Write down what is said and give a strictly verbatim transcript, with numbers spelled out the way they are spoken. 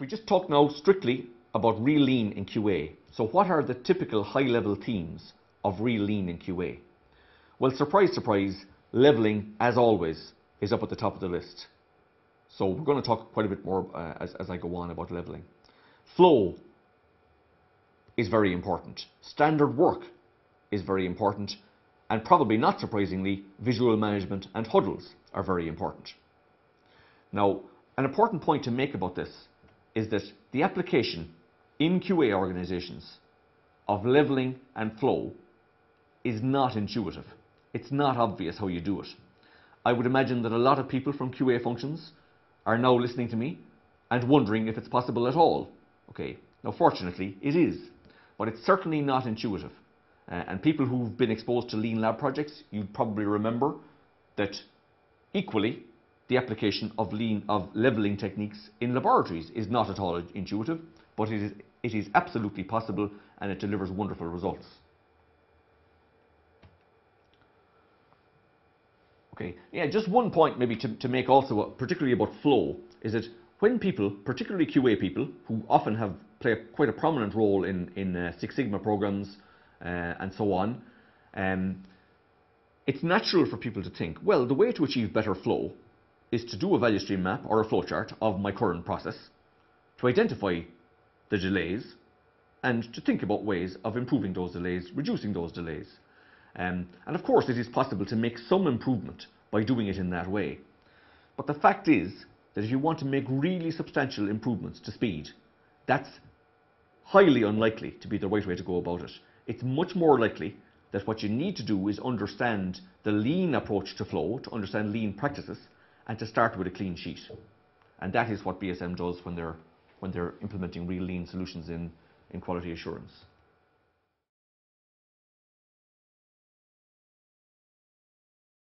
If we just talk now strictly about Real Lean in Q A, so what are the typical high-level themes of Real Lean in Q A? Well, surprise, surprise, leveling, as always, is up at the top of the list. So we're going to talk quite a bit more uh, as, as I go on about leveling. Flow is very important. Standard work is very important. And probably not surprisingly, visual management and huddles are very important. Now, an important point to make about this is that the application in Q A organizations of leveling and flow is not intuitive. It's not obvious how you do it. I would imagine that a lot of people from Q A functions are now listening to me and wondering if it's possible at all. Okay, now fortunately it is, but it's certainly not intuitive. Uh, and people who've been exposed to Lean Lab projects, you'd probably remember that equally the application of lean of leveling techniques in laboratories is not at all intuitive, but it is it is absolutely possible and it delivers wonderful results. Okay, yeah, just one point maybe to, to make also, particularly about flow, is that when people, particularly Q A people, who often have play quite a prominent role in, in uh, Six Sigma programs uh, and so on, um, it's natural for people to think, well, the way to achieve better flow is to do a value stream map or a flowchart of my current process, to identify the delays, and to think about ways of improving those delays, reducing those delays. Um, and of course it is possible to make some improvement by doing it in that way. But the fact is that if you want to make really substantial improvements to speed, that's highly unlikely to be the right way to go about it. It's much more likely that what you need to do is understand the lean approach to flow, to understand lean practices, and to start with a clean sheet. And that is what B S M does when they're, when they're implementing Real Lean solutions in, in quality assurance.